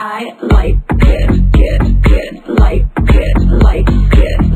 I like it, like it, like it, like it.